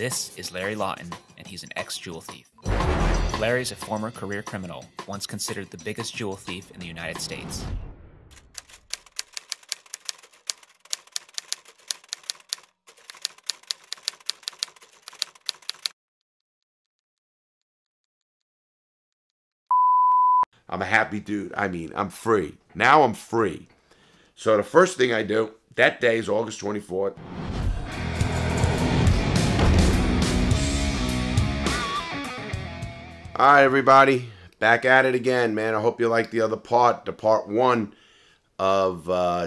This is Larry Lawton, and he's an ex-jewel thief. Larry's a former career criminal, once considered the biggest jewel thief in the United States. I'm a happy dude. I mean, I'm free. Now I'm free. So the first thing I do, that day is August 24th. All right, everybody. Back at it again, man. I hope you like the other part, the part one of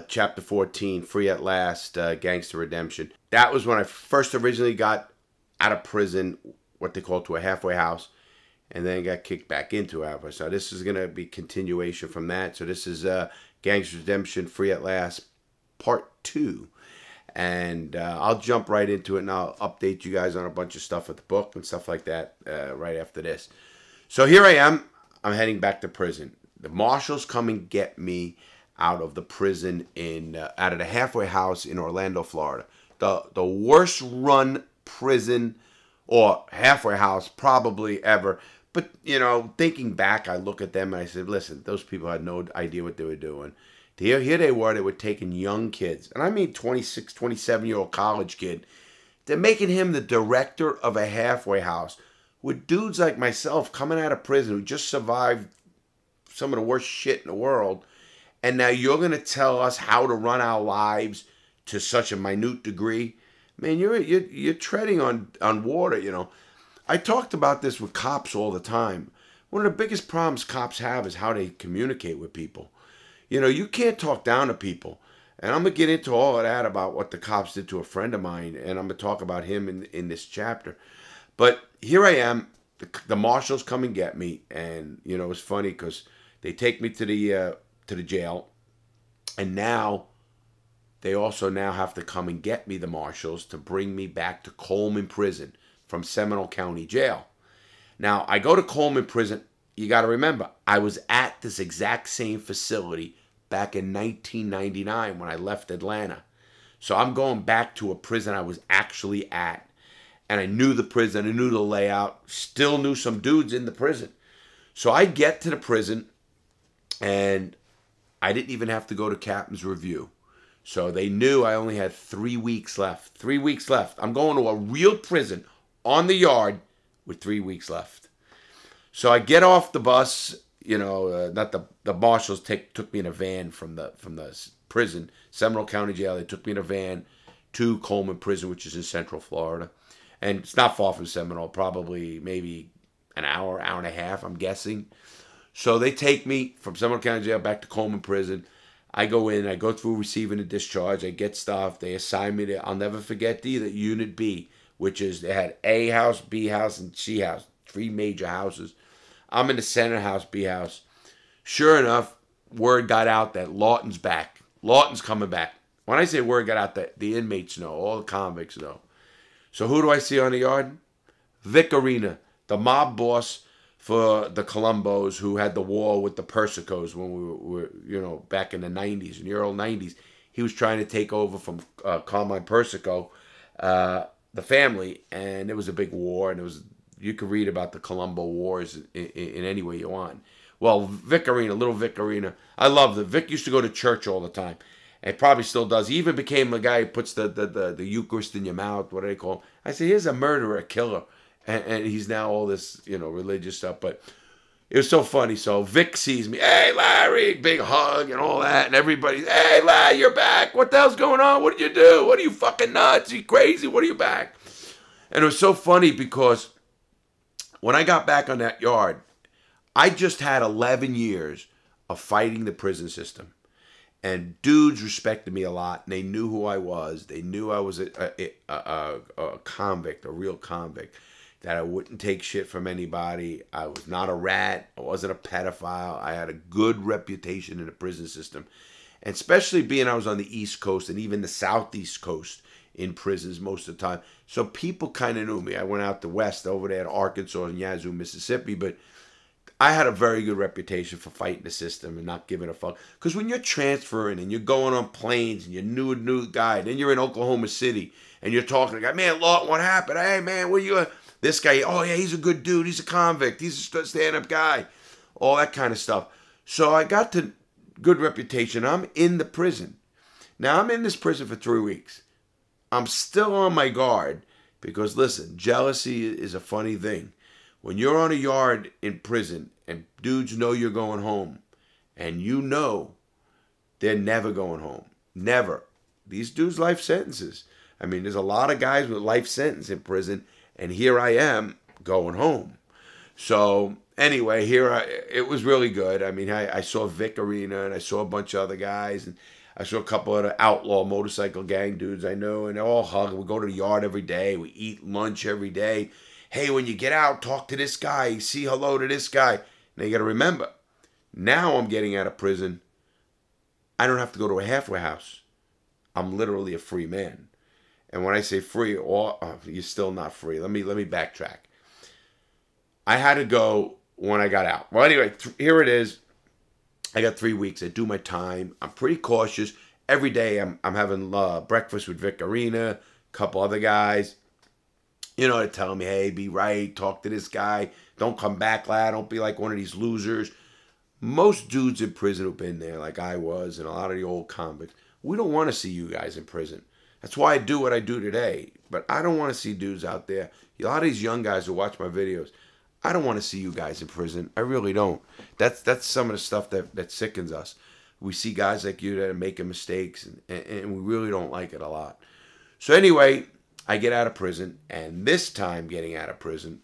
Chapter 14, Free at Last, Gangster Redemption. That was when I first originally got out of prison, what they call to a halfway house. And then got kicked back into Alpha. So this is going to be continuation from that. So this is Gangster Redemption, Free at Last, Part 2. And I'll jump right into it, and I'll update you guys on a bunch of stuff with the book and stuff like that right after this. So here I am. I'm heading back to prison. The marshals come and get me out of the prison, out of the halfway house in Orlando, Florida. The worst run prison or halfway house probably ever. But, you know, thinking back, I look at them and I said, listen, those people had no idea what they were doing. Here they were taking young kids. And I mean 26, 27-year-old college kid. They're making him the director of a halfway house with dudes like myself coming out of prison who just survived some of the worst shit in the world. And now you're going to tell us how to run our lives to such a minute degree. Man, you're treading on water, you know. I talked about this with cops all the time. One of the biggest problems cops have is how they communicate with people. You know, you can't talk down to people. And I'm going to get into all of that about what the cops did to a friend of mine. And I'm going to talk about him in this chapter. But here I am. The marshals come and get me. And, you know, it's funny because they take me to the jail. And now they also now have to come and get me, the marshals, to bring me back to Coleman Prison from Seminole County Jail. Now, I go to Coleman Prison. You got to remember, I was at this exact same facility back in 1999 when I left Atlanta. So I'm going back to a prison I was actually at. And I knew the prison. I knew the layout. Still knew some dudes in the prison. So I get to the prison, and I didn't even have to go to Captain's Review. So they knew I only had 3 weeks left. 3 weeks left. I'm going to a real prison on the yard with 3 weeks left. So I get off the bus, you know, the marshals took me in a van from the prison, Seminole County Jail. They took me in a van to Coleman Prison, which is in Central Florida. And it's not far from Seminole, probably maybe an hour, hour and a half, I'm guessing. So they take me from Seminole County Jail back to Coleman Prison. I go in, I go through receiving and discharge, I get stuff, they assign me to, I'll never forget either, Unit B, which is they had A house, B house, and C house, three major houses. I'm in the center house, B house. Sure enough, word got out that Lawton's back. Lawton's coming back. When I say word got out, the inmates know, all the convicts know. So who do I see on the yard? Vic Arena, the mob boss for the Colombos, who had the war with the Persicos when we were, you know, back in the 90s, in the early 90s. He was trying to take over from Carmine Persico, the family, and it was a big war, and it was, you could read about the Colombo Wars in any way you want. Well, Vic Arena, little Vic Arena, I love the Vic used to go to church all the time, and probably still does. He even became the guy who puts the Eucharist in your mouth, what do they call him? I say, here's a murderer, a killer. And he's now all this, you know, religious stuff. But it was so funny. So Vic sees me. Hey, Larry, big hug and all that. And everybody's, hey, Larry, you're back. What the hell's going on? What did you do? What are you fucking nuts? You crazy? What are you back? And it was so funny because when I got back on that yard, I just had 11 years of fighting the prison system. And dudes respected me a lot. And they knew who I was. They knew I was a convict, a real convict. That I wouldn't take shit from anybody. I was not a rat. I wasn't a pedophile. I had a good reputation in the prison system. And especially being I was on the East Coast and even the Southeast Coast in prisons most of the time. So people kind of knew me. I went out the West over there to Arkansas and Yazoo, Mississippi. But I had a very good reputation for fighting the system and not giving a fuck. Because when you're transferring and you're going on planes and you're a new guy, then you're in Oklahoma City and you're talking to the guy, man, Lawton, what happened? Hey, man, where you at? This guy, oh, yeah, he's a good dude. He's a convict. He's a stand-up guy. All that kind of stuff. So I got to good reputation. I'm in the prison. Now, I'm in this prison for 3 weeks. I'm still on my guard because, listen, jealousy is a funny thing. When you're on a yard in prison and dudes know you're going home and you know they're never going home, never. These dudes' life sentences. I mean, there's a lot of guys with life sentence in prison, and here I am going home. So anyway, it was really good. I mean, I saw Vic Arena, and I saw a bunch of other guys, and I saw a couple of the outlaw motorcycle gang dudes I know, and they all hug. We go to the yard every day. We eat lunch every day. Hey, when you get out, talk to this guy. See hello to this guy. Now you got to remember, now I'm getting out of prison. I don't have to go to a halfway house. I'm literally a free man. And when I say free, you're still not free. Let me backtrack. I had to go when I got out. Well, anyway, here it is. I got 3 weeks. I do my time. I'm pretty cautious. Every day I'm having breakfast with Vic Arena, a couple other guys. You know, they're telling me, hey, be right. Talk to this guy. Don't come back, lad. Don't be like one of these losers. Most dudes in prison who've been there, like I was, and a lot of the old convicts, we don't want to see you guys in prison. That's why I do what I do today. But I don't want to see dudes out there. A lot of these young guys who watch my videos, I don't want to see you guys in prison. I really don't. That's some of the stuff that sickens us. We see guys like you that are making mistakes, and we really don't like it a lot. So anyway, I get out of prison, and this time getting out of prison,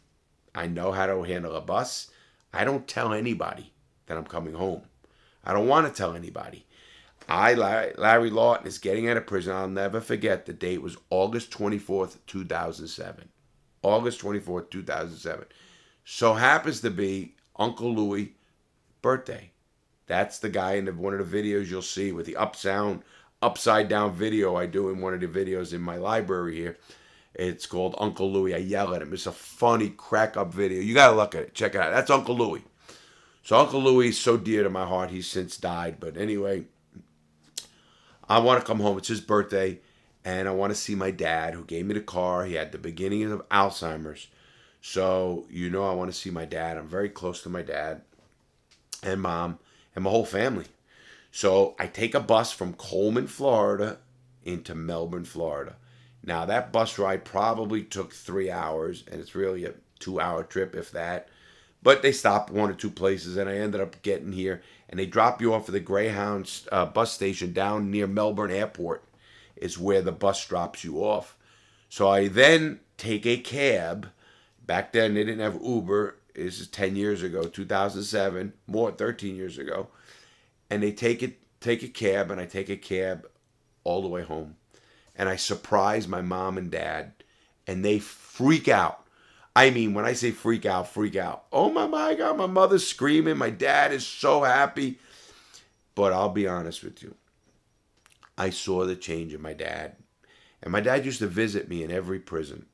I know how to handle a bus. I don't tell anybody that I'm coming home. I don't want to tell anybody. Larry Lawton is getting out of prison. I'll never forget the date. It was August 24th, 2007. August 24th, 2007. So happens to be Uncle Louie's birthday. That's the guy in one of the videos you'll see with the upside down video I do in one of the videos in my library here. It's called Uncle Louie. I yell at him. It's a funny crack up video. You got to look at it. Check it out. That's Uncle Louie. So Uncle Louie is so dear to my heart. He's since died. But anyway, I want to come home. It's his birthday. And I want to see my dad who gave me the car. He had the beginning of Alzheimer's. So, you know, I want to see my dad. I'm very close to my dad and mom and my whole family. So I take a bus from Coleman, Florida into Melbourne, Florida. Now, that bus ride probably took 3 hours, and it's really a 2-hour trip, if that. But they stopped one or two places, and I ended up getting here. And they drop you off at the Greyhound bus station down near Melbourne Airport is where the bus drops you off. So I then take a cab. Back then, they didn't have Uber. This is 10 years ago, 2007, more, 13 years ago. And they take a cab, and I take a cab all the way home. And I surprise my mom and dad, and they freak out. I mean, when I say freak out, freak out. Oh, my God, my mother's screaming. My dad is so happy. But I'll be honest with you. I saw the change in my dad. And my dad used to visit me in every prison.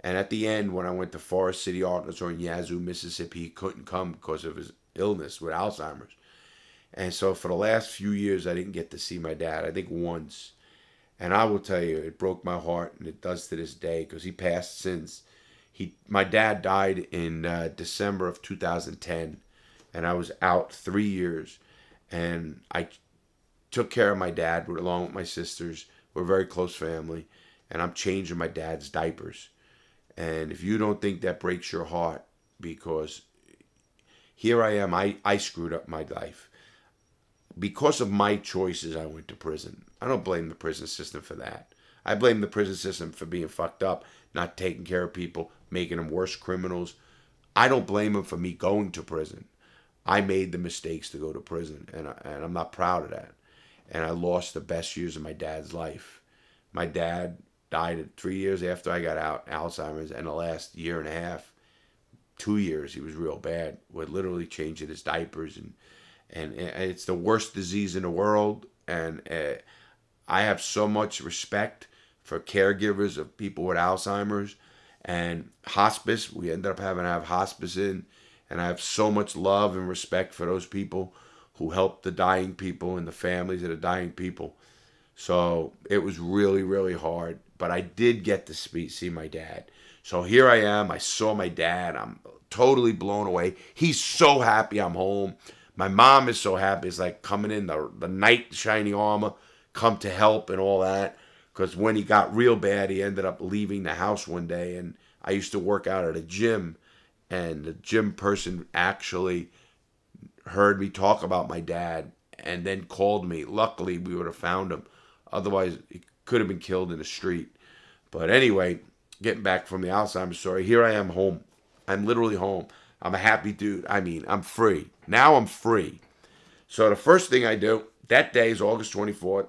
And at the end, when I went to Forest City, Arkansas, in Yazoo, Mississippi, he couldn't come because of his illness with Alzheimer's. And so for the last few years, I didn't get to see my dad, I think once. And I will tell you, it broke my heart, and it does to this day, because he passed since. My dad died in December of 2010, and I was out 3 years. And I took care of my dad along with my sisters. We're a very close family, and I'm changing my dad's diapers. And if you don't think that breaks your heart, because here I am, I screwed up my life. Because of my choices, I went to prison. I don't blame the prison system for that. I blame the prison system for being fucked up, not taking care of people, making them worse criminals. I don't blame them for me going to prison. I made the mistakes to go to prison, and I'm not proud of that. And I lost the best years of my dad's life. My dad died 3 years after I got out, Alzheimer's, and the last year and a half, 2 years, he was real bad. We're literally changing his diapers, and it's the worst disease in the world, and I have so much respect for caregivers of people with Alzheimer's, and hospice, we ended up having to have hospice in, and I have so much love and respect for those people who help the dying people and the families of the dying people. So it was really, really hard. But I did get to see my dad. So here I am. I saw my dad. I'm totally blown away. He's so happy I'm home. My mom is so happy. It's like coming in, the knight in shining armor, come to help and all that. Because when he got real bad, he ended up leaving the house one day. And I used to work out at a gym. And the gym person actually heard me talk about my dad and then called me. Luckily, we would have found him. Otherwise, he could have been killed in the street. But anyway, getting back from the Alzheimer's story, here I am home. I'm literally home. I'm a happy dude. I mean, I'm free. Now I'm free. So the first thing I do, that day is August 24th.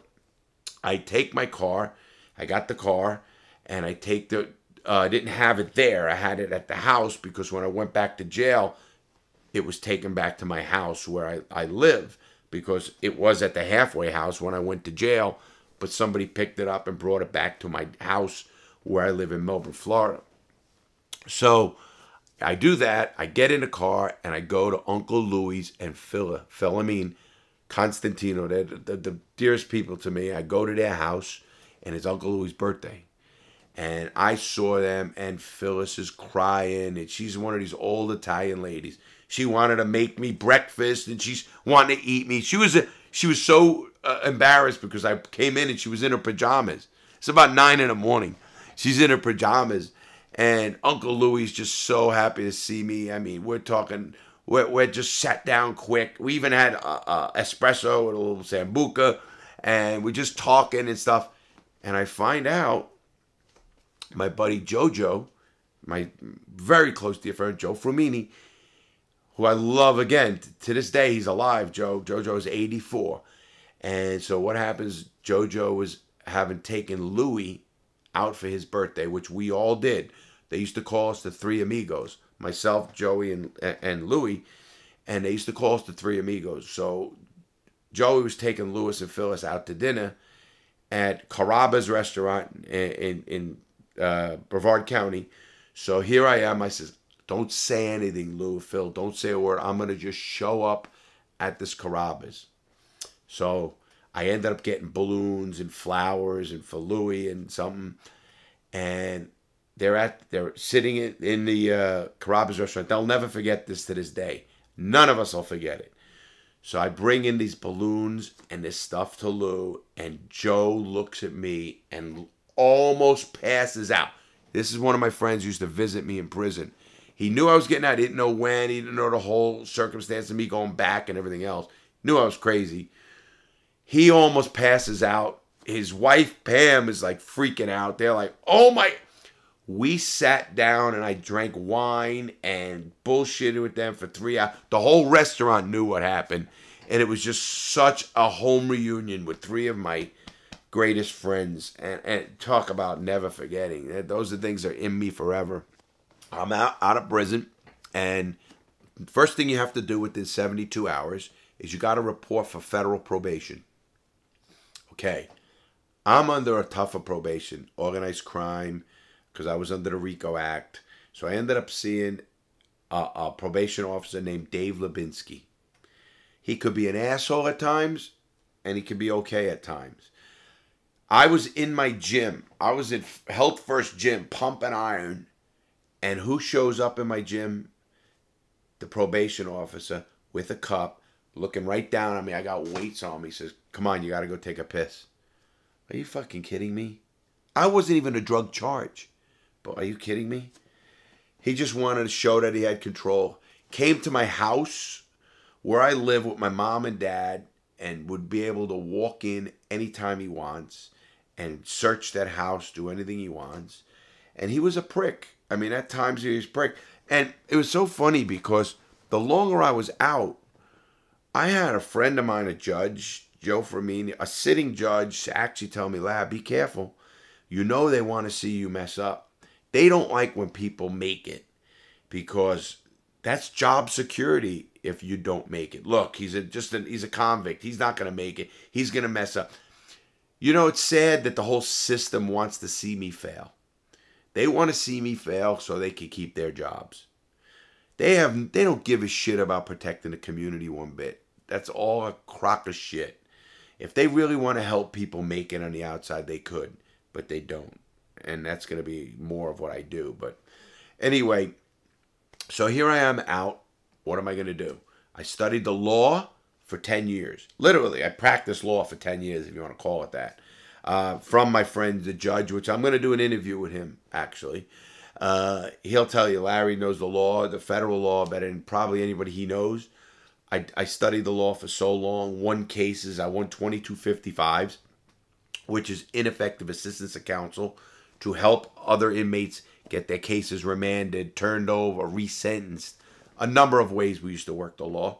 I take my car. I got the car, and I take the... I didn't have it there. I had it at the house because when I went back to jail, it was taken back to my house where I live because it was at the halfway house when I went to jail, but somebody picked it up and brought it back to my house where I live in Melbourne, Florida. So I do that. I get in a car and I go to Uncle Louie's and Phyllis Constantino. They're the dearest people to me. I go to their house and it's Uncle Louie's birthday. And I saw them, and Phyllis is crying, and she's one of these old Italian ladies. She wanted to make me breakfast, and she's wanted to eat me. She was so embarrassed because I came in, and she was in her pajamas. It's about 9 in the morning. She's in her pajamas, and Uncle Louie's just so happy to see me. I mean, we're talking, we're just sat down quick. We even had espresso and a little sambuca, and we're just talking and stuff. And I find out, my buddy Jojo, my very close dear friend, Joe Fermini, who I love again. To this day, he's alive, Joe. Jojo is 84. And so what happens, Jojo was having taken Louie out for his birthday, which we all did. They used to call us the Three Amigos, myself, Joey, and Louie. And they used to call us the Three Amigos. So Joey was taking Louis and Phyllis out to dinner at Carrabba's restaurant in Brevard County. So here I am. I says, don't say anything, Lou, Phil. Don't say a word. I'm going to just show up at this Carrabba's. So I ended up getting balloons and flowers and for Louie and something. And they're sitting in the Carrabba's restaurant. They'll never forget this to this day. None of us will forget it. So I bring in these balloons and this stuff to Lou, and Joe looks at me and almost passes out. This is one of my friends who used to visit me in prison. He knew I was getting out. He didn't know when. He didn't know the whole circumstance of me going back and everything else. He knew I was crazy. He almost passes out. His wife, Pam, is like freaking out. They're like, oh my. We sat down and I drank wine and bullshitted with them for 3 hours. The whole restaurant knew what happened. And it was just such a home reunion with three of my greatest friends, and talk about never forgetting. Those are things that are in me forever. I'm out of prison, and first thing you have to do within 72 hours is you got to report for federal probation. Okay, I'm under a tougher probation, organized crime, because I was under the RICO Act. So I ended up seeing a probation officer named Dave Lubinsky. He could be an asshole at times, and he could be okay at times. I was in my gym. I was in Health First Gym, pumping iron. And who shows up in my gym? The probation officer with a cup, looking right down at me. I got weights on me. He says, come on, you got to go take a piss. Are you fucking kidding me? I wasn't even a drug charge. But are you kidding me? He just wanted to show that he had control. Came to my house where I live with my mom and dad and would be able to walk in anytime he wants and search that house, do anything he wants. And he was a prick. I mean, at times he was a prick. And it was so funny because the longer I was out, I had a friend of mine, a judge, Joe Fermini, a sitting judge, actually tell me, Lab, be careful. You know they want to see you mess up. They don't like when people make it because that's job security if you don't make it. Look, he's a convict. He's not going to make it. He's going to mess up. You know, it's sad that the whole system wants to see me fail. They want to see me fail so they can keep their jobs. They don't give a shit about protecting the community one bit. That's all a crock of shit. If they really want to help people make it on the outside, they could, but they don't. And that's going to be more of what I do. But anyway, so here I am out. What am I going to do? I studied the law for 10 years. Literally, I practiced law for 10 years, if you want to call it that. From my friend, the judge, which I'm going to do an interview with him, actually. He'll tell you, Larry knows the law, the federal law, better than probably anybody he knows. I studied the law for so long, won cases. I won 2255s, which is ineffective assistance of counsel to help other inmates get their cases remanded, turned over, resentenced, a number of ways we used to work the law.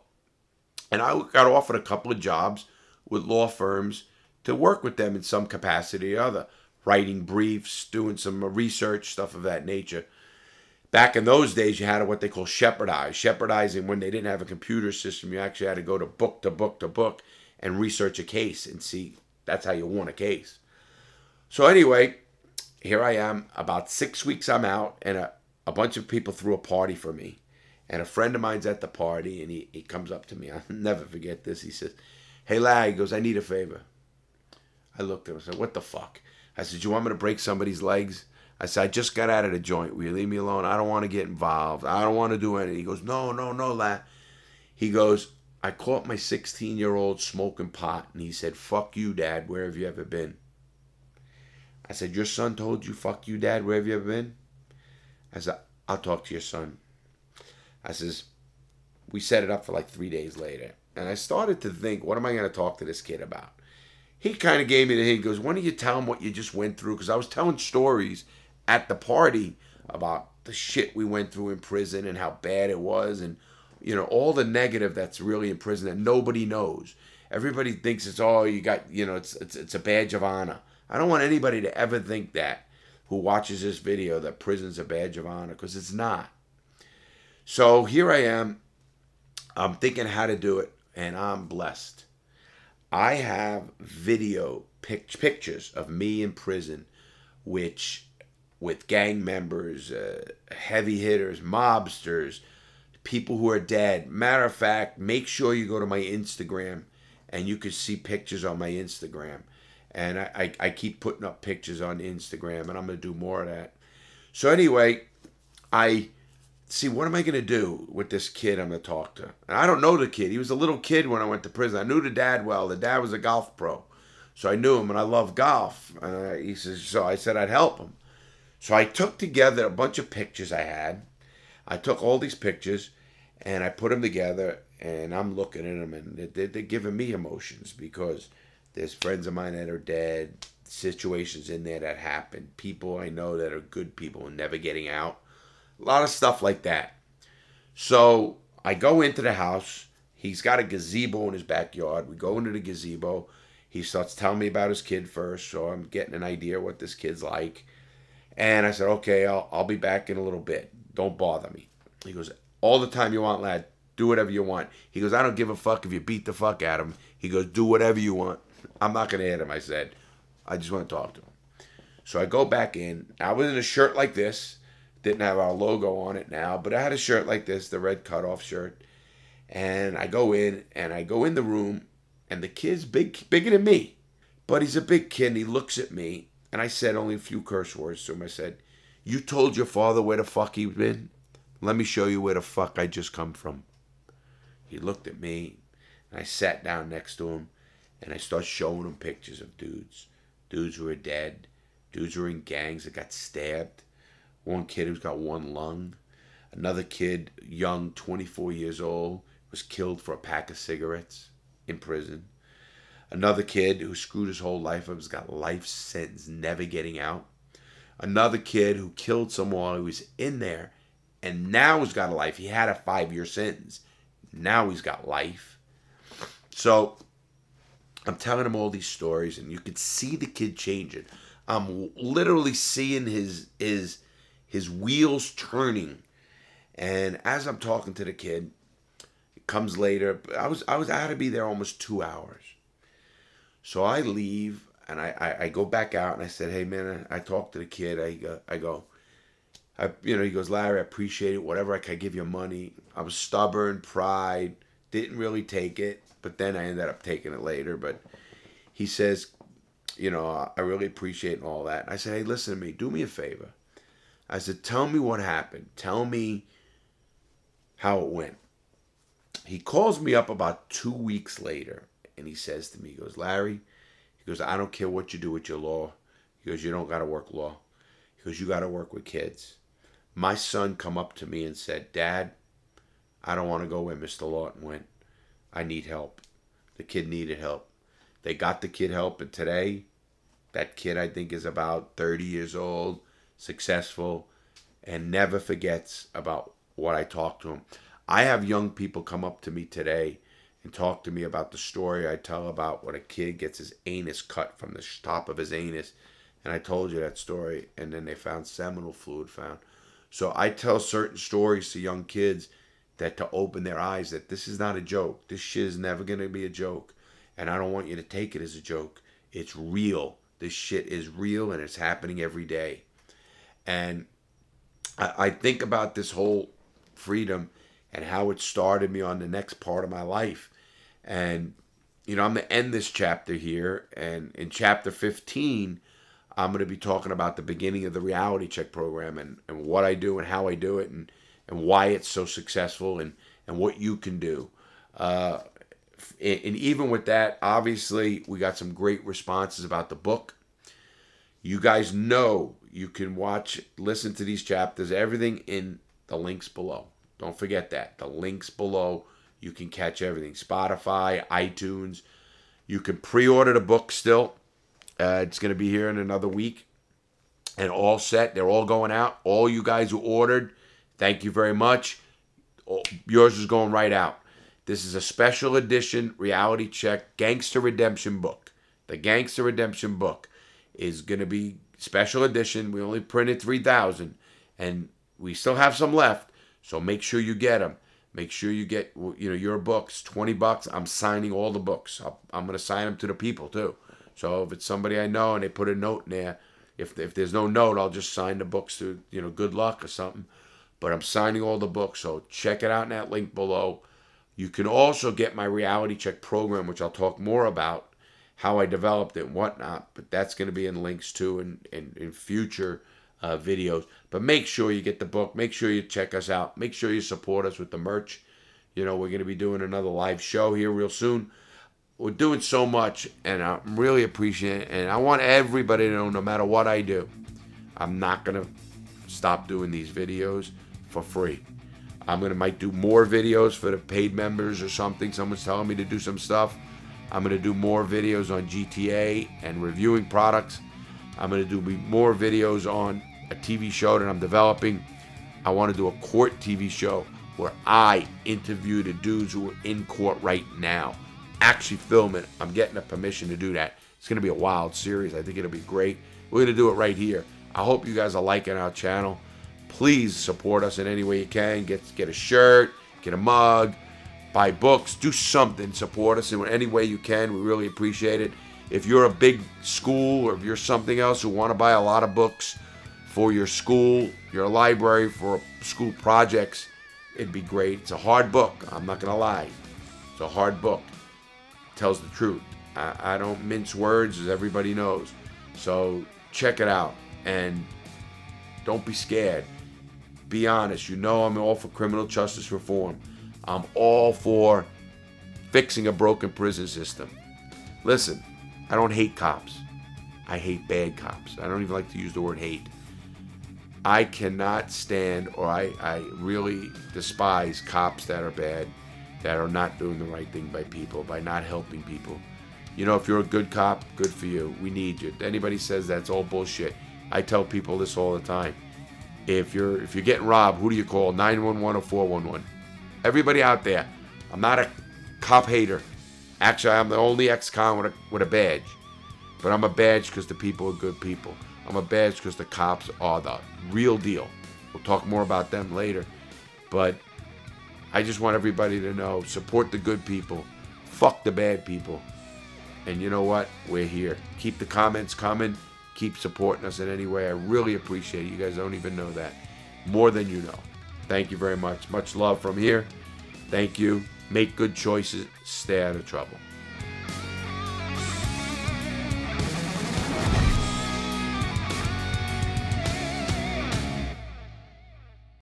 And I got offered a couple of jobs with law firms to work with them in some capacity or other, writing briefs, doing some research, stuff of that nature. Back in those days, you had what they call shepherdize. Shepherdizing, when they didn't have a computer system, you actually had to go to book to book to book and research a case and see. That's how you won a case. So anyway, here I am. About 6 weeks I'm out, and a bunch of people threw a party for me. And a friend of mine's at the party, and he comes up to me. I'll never forget this. He says, hey, Larry, he goes, I need a favor. I looked at him and said, what the fuck? I said, you want me to break somebody's legs? I said, I just got out of the joint. Will you leave me alone? I don't want to get involved. I don't want to do anything. He goes, no, no, no, Larry. He goes, I caught my 16-year-old smoking pot, and he said, fuck you, Dad. Where have you ever been? I said, your son told you, fuck you, Dad. Where have you ever been? I said, I'll talk to your son. I says, we set it up for like 3 days later. And I started to think, what am I going to talk to this kid about? He kind of gave me the hint. He goes, why don't you tell him what you just went through? Because I was telling stories at the party about the shit we went through in prison and how bad it was. And, you know, all the negative that's really in prison that nobody knows. Everybody thinks it's, oh, you got, you know, it's a badge of honor. I don't want anybody to ever think that who watches this video that prison's a badge of honor, because it's not. So here I am, I'm thinking how to do it, and I'm blessed. I have video pictures of me in prison, which with gang members, heavy hitters, mobsters, people who are dead. Matter of fact, make sure you go to my Instagram, and you can see pictures on my Instagram. And I keep putting up pictures on Instagram, and I'm going to do more of that. So anyway, See, what am I going to do with this kid I'm going to talk to? And I don't know the kid. He was a little kid when I went to prison. I knew the dad well. The dad was a golf pro. So I knew him, and I love golf. And he says, so I said I'd help him. So I took together a bunch of pictures I had. I took all these pictures, and I put them together, and I'm looking at them, and they're giving me emotions because there's friends of mine that are dead, situations in there that happen, people I know that are good people and never getting out. A lot of stuff like that. So I go into the house. He's got a gazebo in his backyard. We go into the gazebo. He starts telling me about his kid first, so I'm getting an idea what this kid's like. And I said, okay, I'll be back in a little bit. Don't bother me. He goes, all the time you want, lad. Do whatever you want. He goes, I don't give a fuck if you beat the fuck out of him. He goes, do whatever you want. I'm not going to hit him, I said. I just want to talk to him. So I go back in. I was in a shirt like this. Didn't have our logo on it now, but I had a shirt like this, the red cutoff shirt. And I go in the room, and the kid's bigger than me. But he's a big kid, and he looks at me, and I said only a few curse words to him. I said, you told your father where the fuck he'd been? Let me show you where the fuck I just come from. He looked at me, and I sat down next to him, and I started showing him pictures of dudes. Dudes who are dead. Dudes who are in gangs that got stabbed. One kid who's got one lung. Another kid, young, 24 years old, was killed for a pack of cigarettes in prison. Another kid who screwed his whole life up has got life sentence, never getting out. Another kid who killed someone who was in there and now has got a life. He had a 5-year sentence. Now he's got life. So I'm telling him all these stories, and you could see the kid changing. I'm literally seeing his wheels turning. And as I'm talking to the kid, it comes later. I had to be there almost 2 hours. So I leave, and I go back out, and I said, hey, man, I talked to the kid. He goes, Larry, I appreciate it. Whatever I could give you money. I was stubborn, pride, didn't really take it. But then I ended up taking it later. But he says, you know, I really appreciate all that. And I said, hey, listen to me. Do me a favor. I said, tell me what happened. Tell me how it went. He calls me up about 2 weeks later, and he says to me, he goes, Larry, he goes, I don't care what you do with your law. He goes, you don't got to work law. He goes, you got to work with kids. My son come up to me and said, Dad, I don't want to go where Mr. Lawton went. I need help. The kid needed help. They got the kid help, and today, that kid, I think, is about 30 years old, successful, and never forgets about what I talked to him. I have young people come up to me today and talk to me about the story I tell about when a kid gets his anus cut from the top of his anus, and I told you that story, and then they found seminal fluid found. So I tell certain stories to young kids that to open their eyes that this is not a joke. This shit is never going to be a joke, and I don't want you to take it as a joke. It's real. This shit is real, and it's happening every day. And I think about this whole freedom and how it started me on the next part of my life. And, you know, I'm going to end this chapter here. And in chapter 15, I'm going to be talking about the beginning of the Reality Check program and what I do and how I do it and why it's so successful and what you can do. And even with that, obviously, we got some great responses about the book. You guys know you can watch, listen to these chapters, everything in the links below. Don't forget that. The links below, you can catch everything. Spotify, iTunes. You can pre-order the book still. It's going to be here in another week. And all set. They're all going out. All you guys who ordered, thank you very much. Yours is going right out. This is a special edition Reality Check Gangster Redemption book. The Gangster Redemption book is going to be special edition. We only printed 3,000. And we still have some left. So make sure you get them. Make sure you get, you know, your books. $20. I'm signing all the books. I'm going to sign them to the people too. So if it's somebody I know and they put a note in there, if there's no note, I'll just sign the books to, you know, good luck or something. But I'm signing all the books. So check it out in that link below. You can also get my Reality Check program, which I'll talk more about how I developed it and whatnot. But that's going to be in links too in future videos. But make sure you get the book. Make sure you check us out. Make sure you support us with the merch. You know, we're going to be doing another live show here real soon. We're doing so much, and I'm really appreciating it. And I want everybody to know, no matter what I do, I'm not going to stop doing these videos for free. I'm going to might do more videos for the paid members or something. Someone's telling me to do some stuff. I'm going to do more videos on GTA and reviewing products. I'm going to do more videos on a TV show that I'm developing. I want to do a court TV show where I interview the dudes who are in court right now. Actually film it. I'm getting a permission to do that. It's going to be a wild series. I think it'll be great. We're going to do it right here. I hope you guys are liking our channel. Please support us in any way you can. Get a shirt, get a mug, buy books, do something. Support us in any way you can. We really appreciate it. If you're a big school or if you're something else who want to buy a lot of books for your school, your library, for school projects, it'd be great. It's a hard book. I'm not going to lie. It's a hard book. It tells the truth. I don't mince words, as everybody knows. So check it out. And don't be scared. Be honest. You know I'm all for criminal justice reform. I'm all for fixing a broken prison system. Listen. I don't hate cops. I hate bad cops. I don't even like to use the word hate. I cannot stand, or I really despise cops that are bad, that are not doing the right thing by people, by not helping people. You know, if you're a good cop, good for you. We need you. Anybody says that's all bullshit. I tell people this all the time. If you're getting robbed, who do you call? 911 or 411? Everybody out there. I'm not a cop hater. Actually, I'm the only ex-con with a badge. But I'm a badge because the people are good people. I'm a badge because the cops are the real deal. We'll talk more about them later. But I just want everybody to know, support the good people. Fuck the bad people. And you know what? We're here. Keep the comments coming. Keep supporting us in any way. I really appreciate it. You guys don't even know that. More than you know. Thank you very much. Much love from here. Thank you. Make good choices. Stay out of trouble.